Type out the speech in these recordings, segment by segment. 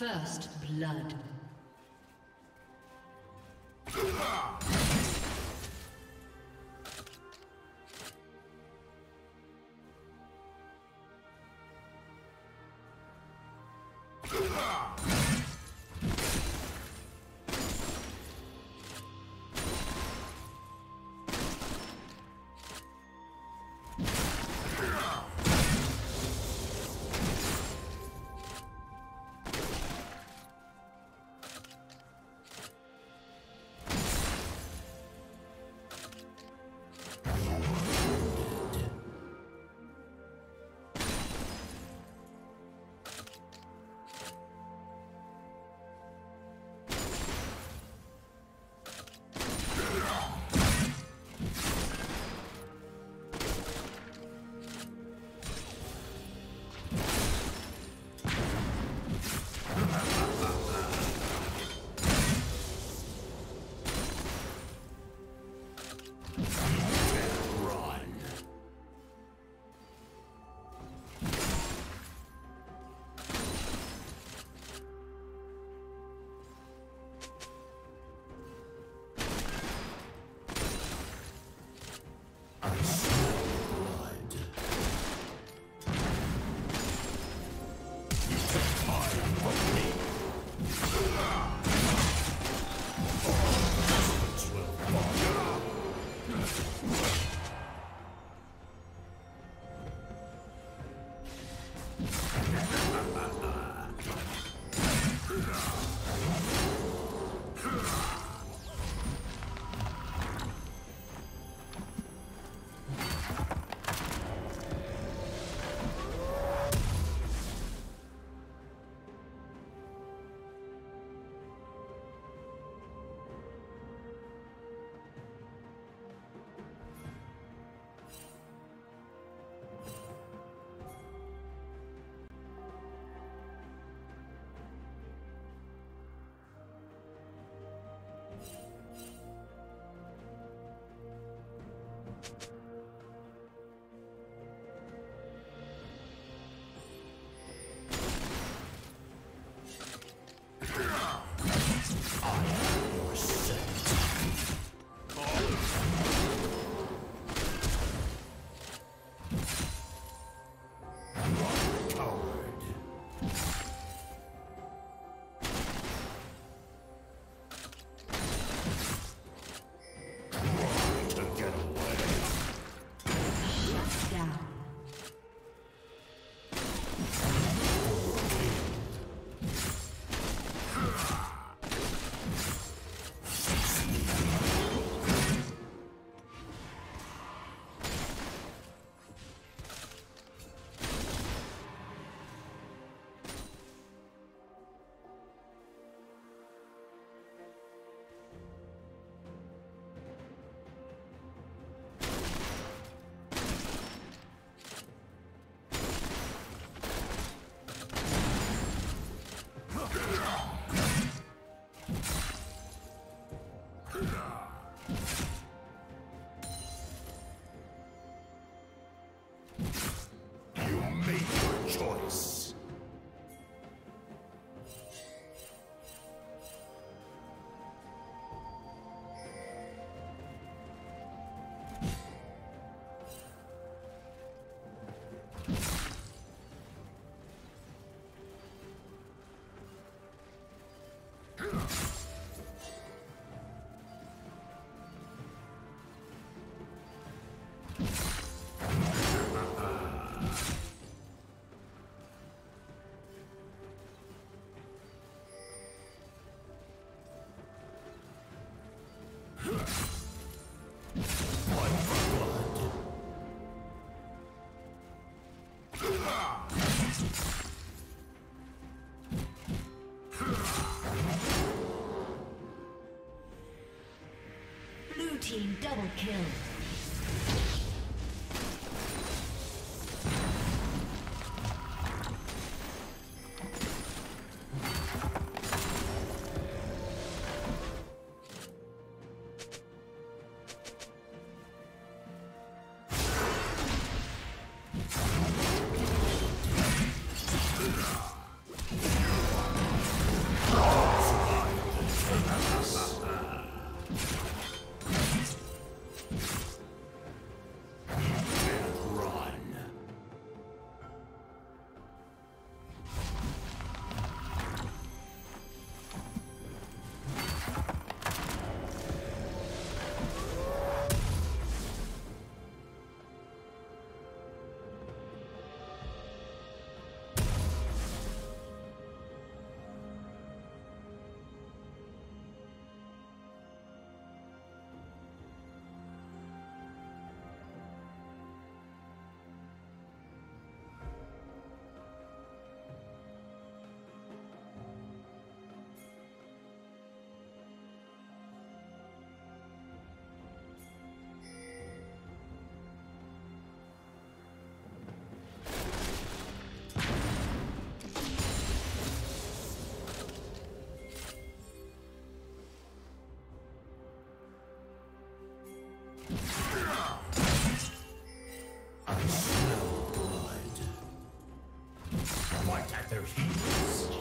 First blood. Team double kill.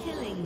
Killing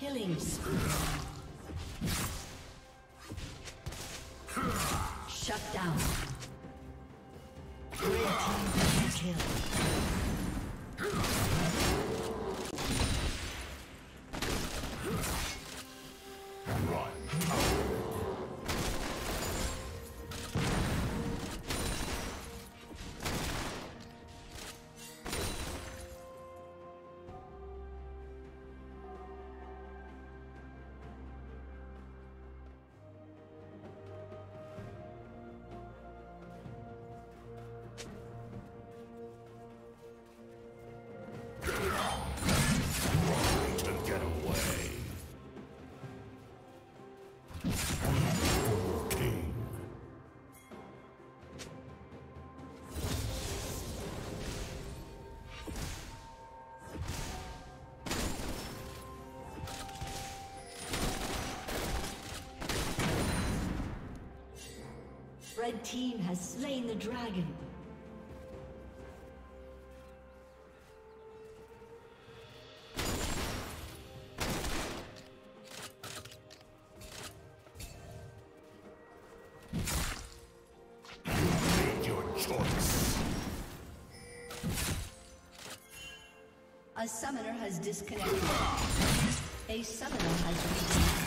Killing spree. Shut down. Red team kill. Red team has slain the dragon. Make your choice. A summoner has disconnected. A summoner has reconnected.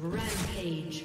Rampage.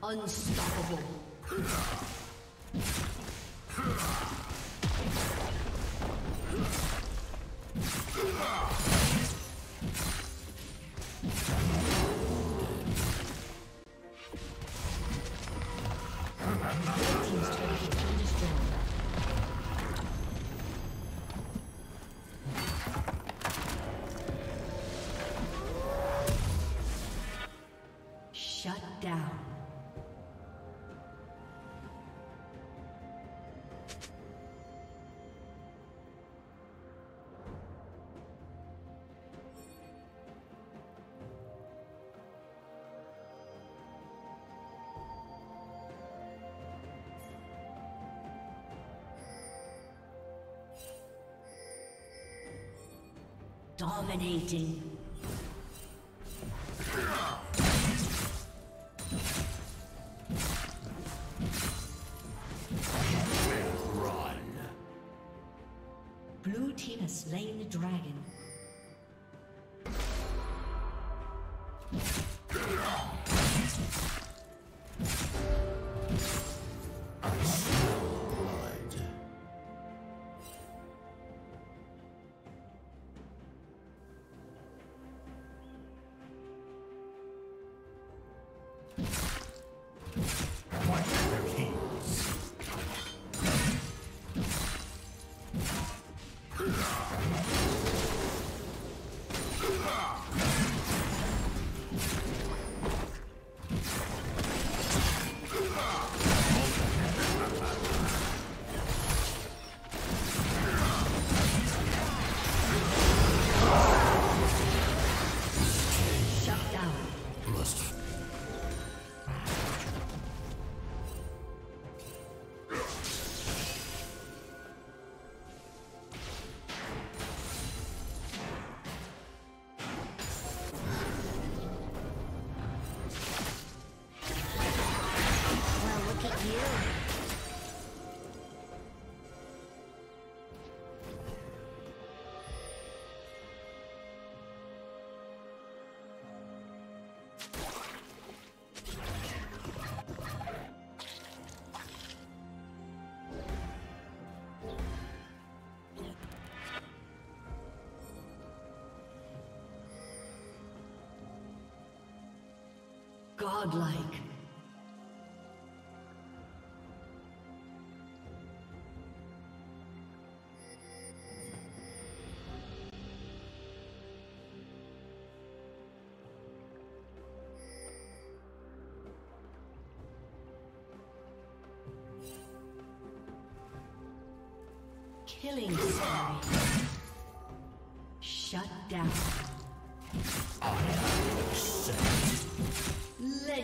Unstoppable. Shut down. Dominating. Run. Blue team has slain the dragon. Godlike. Killing spree. Shut down. I am set.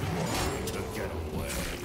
Try to get away.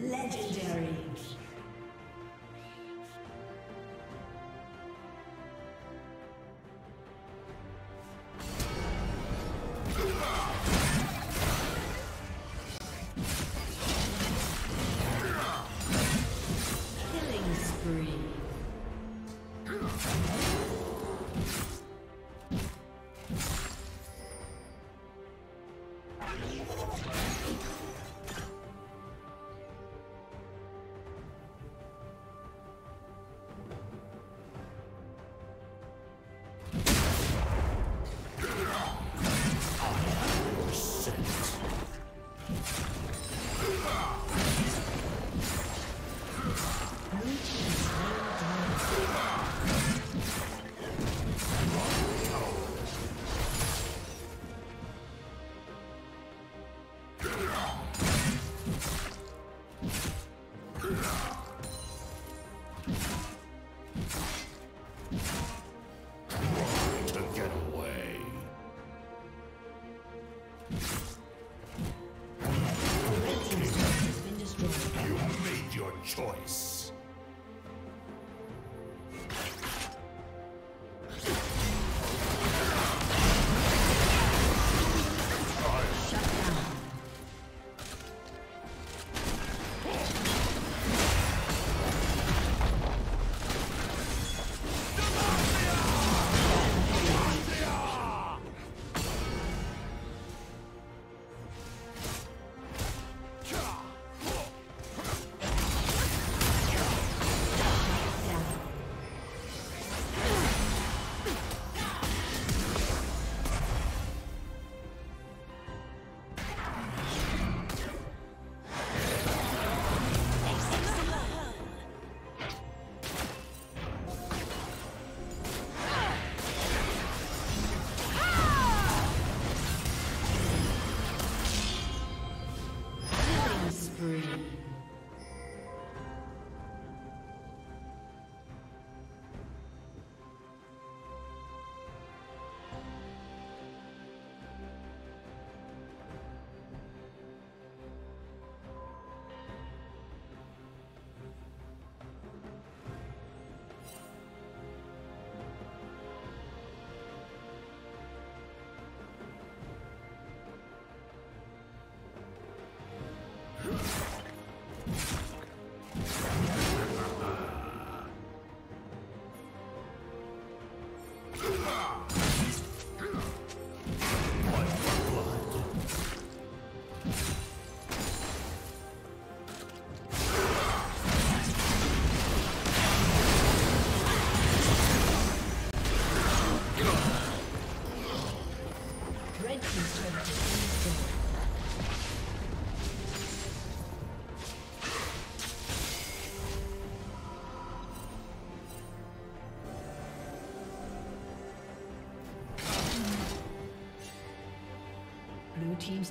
Legendary. Blue Team's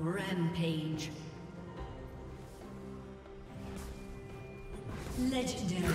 Rampage. Legendary.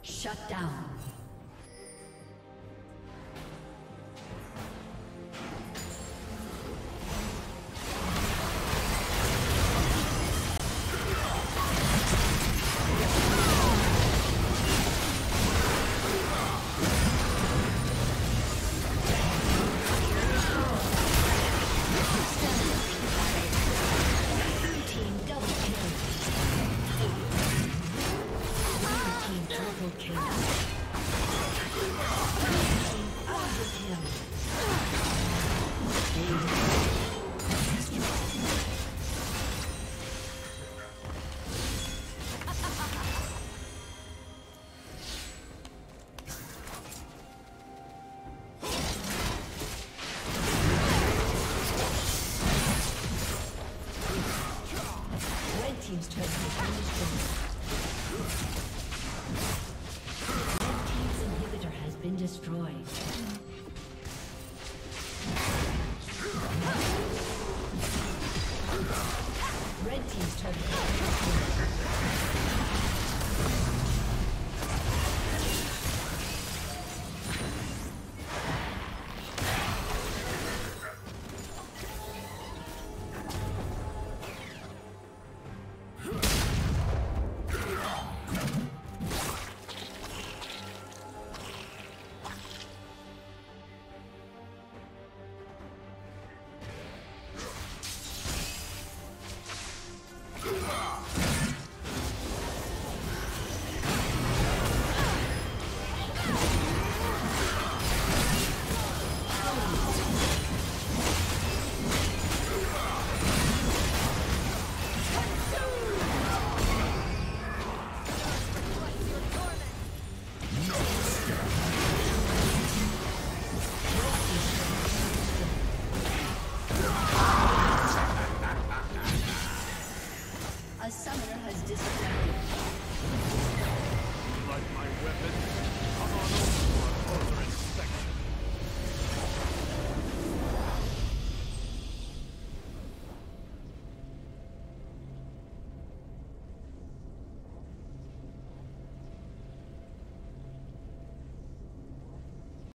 Shut down. Destroyed.